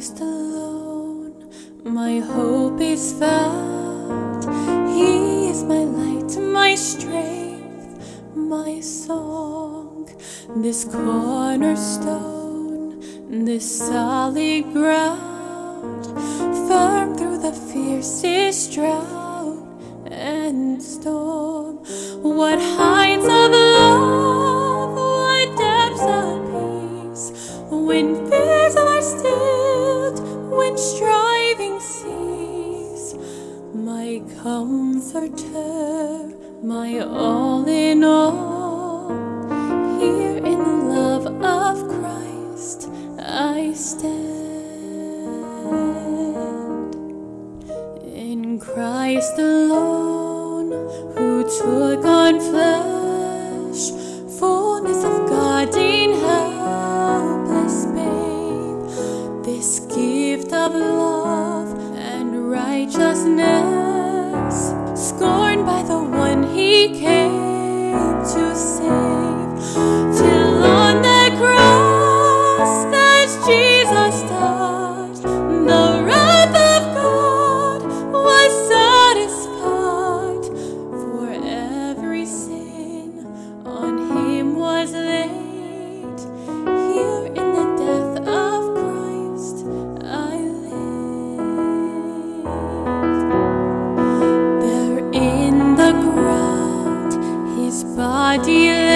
Christ alone my hope is found. He is my light, my strength, my song. This cornerstone, this solid ground, firm through the fiercest drought and storm. What heights of love, what depths of peace, when fears are stilled, when striving cease, my comforter, my all in all. Here in the love of Christ I stand. In Christ alone, who took on flesh, fullness of God in heaven. This gift of love and righteousness, scorned by the one he came to save, till on the cross that Jesus touched, the wrath of God was satisfied. For every sin on him was laid. Here in the death of dear